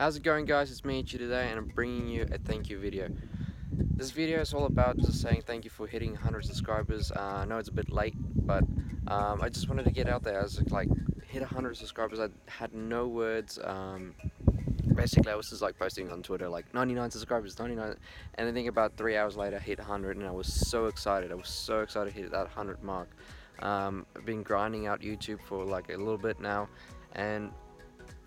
How's it going, guys? It's me, ICHI, today, and I'm bringing you a thank you video. This video is all about just saying thank you for hitting 100 subscribers. I know it's a bit late, but I just wanted to get out there. I was like, hit 100 subscribers. I had no words. Basically, I was just like posting on Twitter, like 99 subscribers, 99, and I think about 3 hours later, I hit 100, and I was so excited. I was so excited to hit that 100 mark. I've been grinding out YouTube for like a little bit now, and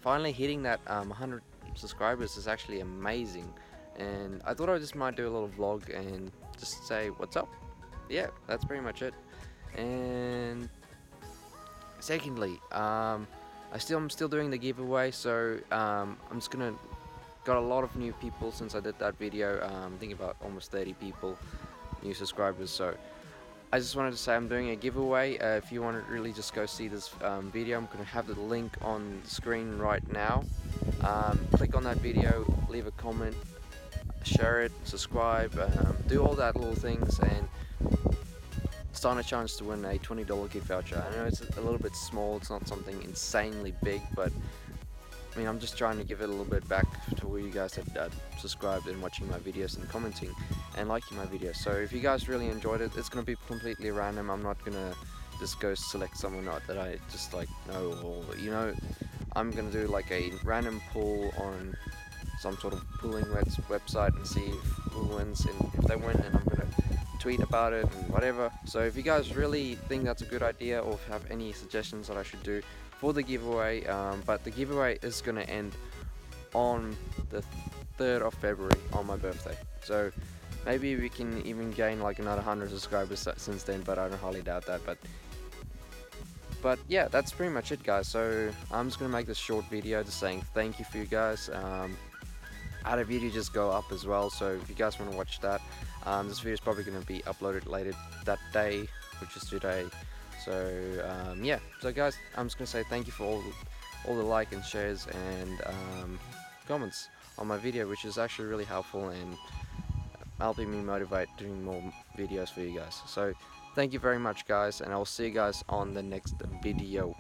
finally hitting that 100 subscribers is actually amazing. And I thought I just might do a little vlog and just say what's up. Yeah, that's pretty much it. And secondly, I'm still doing the giveaway, so I'm just gonna got a lot of new people since I did that video. I think about almost 30 people, new subscribers. So I just wanted to say I'm doing a giveaway. If you want to really just go see this video, I'm going to have the link on the screen right now. Click on that video, leave a comment, share it, subscribe, do all that little things, and stand a chance to win a $20 gift voucher. I know it's a little bit small, it's not something insanely big, but I mean, I'm just trying to give it a little bit back to where you guys have subscribed and watching my videos and commenting and liking my videos. So if you guys really enjoyed it, it's going to be completely random. I'm not going to just go select someone that I just like know, or you know, I'm going to do like a random poll on some sort of pooling website and see who wins, and if they win, then I'm going to tweet about it and whatever. So if you guys really think that's a good idea, or have any suggestions that I should do for the giveaway, but the giveaway is going to end on the 3rd of February on my birthday, so maybe we can even gain like another 100 subscribers since then, but I don't highly doubt that. But yeah, that's pretty much it, guys. So I'm just going to make this short video just saying thank you for you guys. I had a video just go up as well, so if you guys want to watch that, this video is probably going to be uploaded later that day, which is today. So yeah, so guys, I'm just going to say thank you for all the like and shares and comments on my video, which is actually really helpful and helping me motivate doing more videos for you guys. So thank you very much, guys, and I'll see you guys on the next video.